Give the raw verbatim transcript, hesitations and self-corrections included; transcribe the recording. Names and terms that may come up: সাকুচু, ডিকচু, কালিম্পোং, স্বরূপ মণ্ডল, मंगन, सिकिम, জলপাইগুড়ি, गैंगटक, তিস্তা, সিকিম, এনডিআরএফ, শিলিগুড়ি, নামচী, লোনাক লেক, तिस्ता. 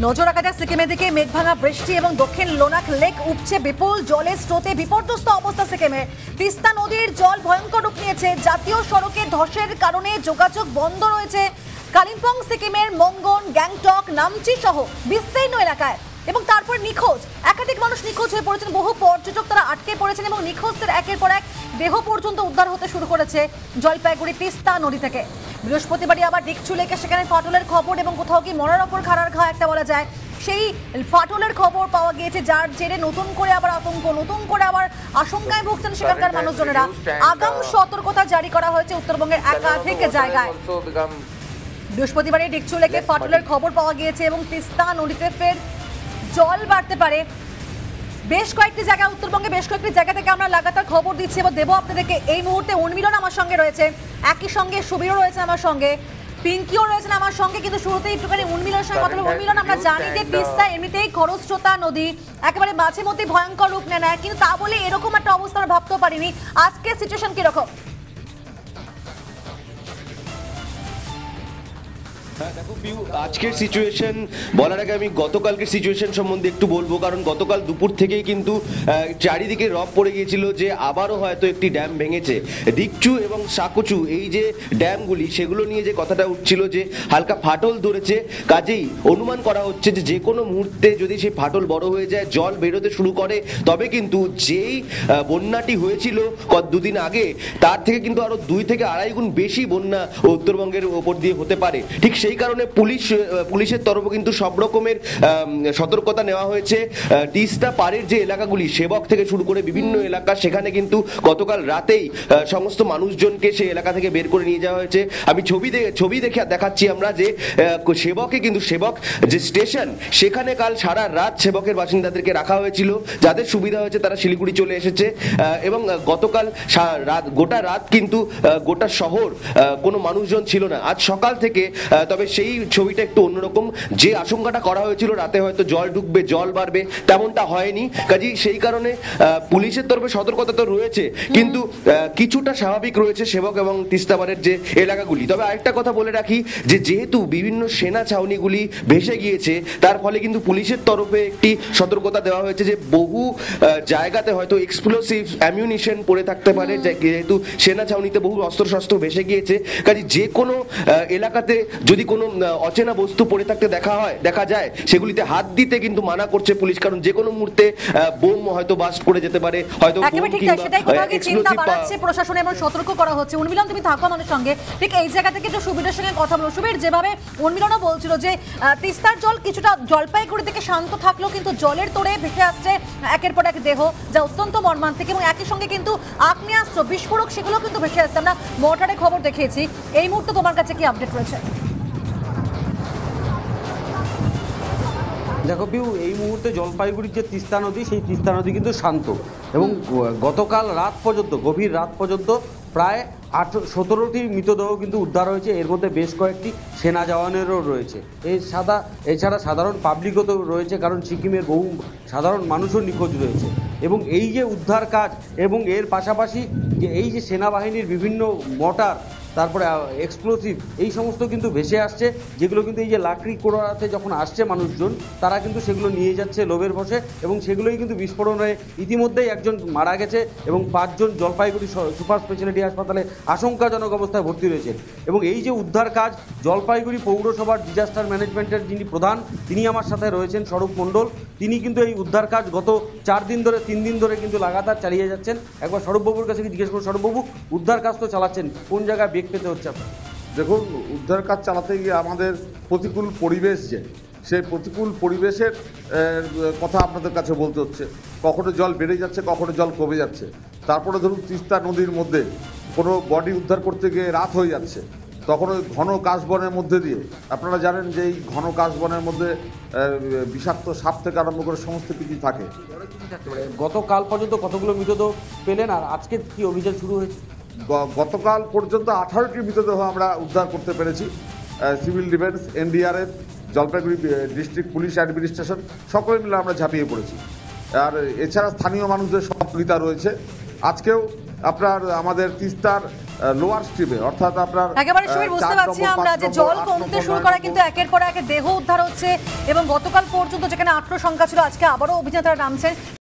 नजर रखा जाए सिक्किमे दिखे मेघभांगा बृष्टि और दक्षिण लोनाक लेक उपचे विपुल जलेर स्रोते विपर्यस्त अवस्था सिक्किमे तिस्ता नदीर जल भयंकर रूप निएछे जातीय सड़के धसेर कारणे जोगाजोग बंद रयेछे कालिम्पोंग सिक्किमेर मंगन गैंगटक नामची सह विस्तीर्ण एलाकाय এবং তারপর নিখোঁজ একাধিক মানুষ নিখোঁজ হয়ে পড়েছেন বহু পর্যটক তারা আটকে পড়েছেন এবং নিখোঁজদের একের পর এক দেহ পর্যন্ত উদ্ধার হতে শুরু করেছে জলপাইগুড়ি তিস্তা নদী থেকে বৃহস্পতিবার আবার ডিকচুলেকে সেখানে ফাটলের খবর এবং কোথাও কি মরার অপর খাড়ার ঘা একটা বলা যায় সেই ফাটলের খবর পাওয়া গিয়েছে যার জেরে নতুন করে আবার আতঙ্ক নতুন করে আবার আশঙ্কায় ভুগছেন সেখানকার মানুষজনেরা আগাম সতর্কতা জারি করা হয়েছে উত্তরবঙ্গের একাধিক জায়গায় বৃহস্পতিবার ডিকচুলেকে ফাটলের খবর পাওয়া গিয়েছে এবং তিস্তা নদীতে ফের জল বাড়তে পারে বেশ কয়েকটি জায়গা উত্তরবঙ্গে বেশ কয়েকটি জায়গা থেকে আমরা লাগাতার খবর দিচ্ছি এবং দেব আপনাদেরকে এই মুহূর্তে উন্মিলন আমার সঙ্গে রয়েছে একই সঙ্গে সুবীরও রয়েছে আমার সঙ্গে পিঙ্কিও রয়েছে আমার সঙ্গে কিন্তু শুরুতেই একটুখানি উন্মিলনের সঙ্গে কথা বলবো উন্মিলন আমরা জানি যে তিস্তা এমনিতেই খরস্রোতা নদী একেবারে মাঝে মধ্যে ভয়ঙ্কর রূপ নেয় না কিন্তু তা বলে এরকম একটা অবস্থা আমরা ভাবতেও পারিনি আজকে সিচুয়েশন কি রকম দেখো পিউ আজকের সিচুয়েশন বলার আগে আমি গতকালকের সিচুয়েশন সম্বন্ধে একটু বলবো কারণ গতকাল দুপুর থেকেই কিন্তু চারিদিকে রব পড়ে গিয়েছিল যে আবারও হয়তো একটি ড্যাম ভেঙেছে ডিকচু এবং সাকুচু এই যে ড্যামগুলি সেগুলো নিয়ে যে কথাটা উঠছিল যে হালকা ফাটল ধরেছে কাজেই অনুমান করা হচ্ছে যে যে কোনো মুহূর্তে যদি সেই ফাটল বড় হয়ে যায় জল বেরোতে শুরু করে তবে কিন্তু যেই বন্যাটি হয়েছিল কত দুদিন আগে তার থেকে কিন্তু আরও দুই থেকে আড়াই গুণ বেশি বন্যা উত্তরবঙ্গের ওপর দিয়ে হতে পারে ঠিক সেই কারণে পুলিশ পুলিশের তরফে কিন্তু সব রকমের সতর্কতা নেওয়া হয়েছে তিস্তা পাড়ের যে এলাকাগুলি সেবক থেকে শুরু করে বিভিন্ন এলাকা সেখানে কিন্তু গতকাল রাতেই সমস্ত মানুষজনকে সেই এলাকা থেকে বের করে নিয়ে যাওয়া হয়েছে আমি ছবি ছবি দেখে দেখাচ্ছি আমরা যে সেবকে কিন্তু সেবক যে স্টেশন সেখানে কাল সারা রাত সেবকের বাসিন্দাদেরকে রাখা হয়েছিল যাদের সুবিধা হয়েছে তারা শিলিগুড়ি চলে এসেছে এবং গতকাল রাত গোটা রাত কিন্তু গোটা শহর কোনো মানুষজন ছিল না আজ সকাল থেকে তবে সেই ছবিটা একটু অন্যরকম যে আশঙ্কাটা করা হয়েছিল রাতে হয়তো জল ঢুকবে জল বাড়বে তেমনটা হয়নি কাজেই সেই কারণে পুলিশের তরফে সতর্কতা তো রয়েছে কিন্তু কিছুটা স্বাভাবিক রয়েছে সেবক এবং তিস্তাবারের যে এলাকাগুলি তবে আরেকটা কথা বলে রাখি যে যেহেতু বিভিন্ন সেনা ছাউনিগুলি ভেসে গিয়েছে তার ফলে কিন্তু পুলিশের তরফে একটি সতর্কতা দেওয়া হয়েছে যে বহু জায়গাতে হয়তো এক্সপ্লোসিভ অ্যামিউনিশন পড়ে থাকতে পারে যেহেতু সেনা ছাউনিতে বহু অস্ত্রশস্ত্র ভেসে গিয়েছে কাজে যে কোনো এলাকাতে যদি কোনো অচেনা বস্তু পড়ে থাকতে দেখা হয় দেখা যায় সেগুলিতে হাত দিতে কিন্তু মানা করছে পুলিশ কারণ যে কোনো মুহূর্তে বোম হয়তো বাস্ট করে যেতে পারে হয়তো চিন্তা বাড়াচ্ছে প্রশাসন এবং সতর্ক করা হচ্ছে উন্মিলন তুমি থাকো আমাদের সঙ্গে ঠিক এই জায়গা থেকে একটু সুবীরের সঙ্গে কথা বলো সুবীর যেভাবে উন্মিলনও বলছিল যে তিস্তার জল কিছুটা জলপাইগুড়ি থেকে শান্ত থাকলেও কিন্তু জলের তোড়ে ভেসে আসছে একের পর এক দেহ যা অত্যন্ত মর্মান্তিক এবং একই সঙ্গে কিন্তু আগ্নেয়াস্ত্র বিস্ফোরক সেগুলো কিন্তু ভেসে আসছে আমরা মর্টারে খবর দেখিয়েছি এই মুহূর্তে তোমার কাছে কি আপডেট রয়েছে দেখো পিউ এই মুহূর্তে জলপাইগুড়ির যে তিস্তা নদী সেই তিস্তা নদী কিন্তু শান্ত এবং গতকাল রাত পর্যন্ত গভীর রাত পর্যন্ত প্রায় আঠারো সতেরোটি মৃতদেহ কিন্তু উদ্ধার হয়েছে এর মধ্যে বেশ কয়েকটি সেনা জওয়ানেরও রয়েছে এর সাদা এছাড়া সাধারণ পাবলিকও তো রয়েছে কারণ সিকিমের বহু সাধারণ মানুষও নিখোঁজ রয়েছে এবং এই যে উদ্ধার কাজ এবং এর পাশাপাশি যে এই যে সেনাবাহিনীর বিভিন্ন মর্টার তারপরে এক্সপ্লোসিভ এই সমস্ত কিন্তু ভেসে আসছে যেগুলো কিন্তু এই যে লাকড়ি কোড়াতে যখন আসছে মানুষজন তারা কিন্তু সেগুলো নিয়ে যাচ্ছে লোভের বসে এবং সেগুলোই কিন্তু বিস্ফোরণ হয়ে ইতিমধ্যেই একজন মারা গেছে এবং পাঁচজন জলপাইগুড়ি সুপার স্পেশালিটি হাসপাতালে আশঙ্কাজনক অবস্থায় ভর্তি রয়েছে এবং এই যে উদ্ধার কাজ জলপাইগুড়ি পৌরসভার ডিজাস্টার ম্যানেজমেন্টের যিনি প্রধান তিনি আমার সাথে রয়েছেন স্বরূপ মণ্ডল তিনি কিন্তু এই উদ্ধার কাজ গত চার দিন ধরে তিন দিন ধরে কিন্তু লাগাতার চালিয়ে যাচ্ছেন একবার স্বরূপবাবুর কাছে জিজ্ঞেস করুন স্বরূপবাবু উদ্ধার কাজ তো চালাচ্ছেন কোন জায়গায় পেতে হচ্ছে আপনার দেখুন উদ্ধার কাজ চালাতে গিয়ে আমাদের প্রতিকূল পরিবেশ যে সেই প্রতিকূল পরিবেশের কথা আপনাদের কাছে বলতে হচ্ছে কখনো জল বেড়ে যাচ্ছে কখনো জল কমে যাচ্ছে তারপরে ধরুন তিস্তা নদীর মধ্যে কোনো বডি উদ্ধার করতে গিয়ে রাত হয়ে যাচ্ছে তখন ঘন কাশবনের মধ্যে দিয়ে আপনারা জানেন যে এই ঘন কাশবনের মধ্যে বিষাক্ত সাপ থেকে আরম্ভ করে সমস্ত কিছু থাকে গতকাল পর্যন্ত কতগুলো মৃতদেহ পেলেন আর আজকে কি অভিযান শুরু হয়েছে গতকাল পর্যন্ত আঠারোটি মৃতদেহ আমরা উদ্ধার করতে পেরেছি civil defence এনডিআরএফ জলপাইগুড়ি district police administration সকলে মিলে আমরা ঝাঁপিয়ে পড়েছি আর এছাড়া স্থানীয় মানুষদের সহযোগিতা রয়েছে আজকেও আপনার আমাদের তিস্তার লোয়ার স্ট্রিমে অর্থাৎ আপনার একেবারে শুরু বুঝতে পারছি আমরা যে জল কমতে শুরু করা কিন্তু একের পর এক দেহ উদ্ধার হচ্ছে এবং গতকাল পর্যন্ত যেখানে আঠারো সংখ্যা ছিল আজকে আবারো অভিযান তারা নামছেন।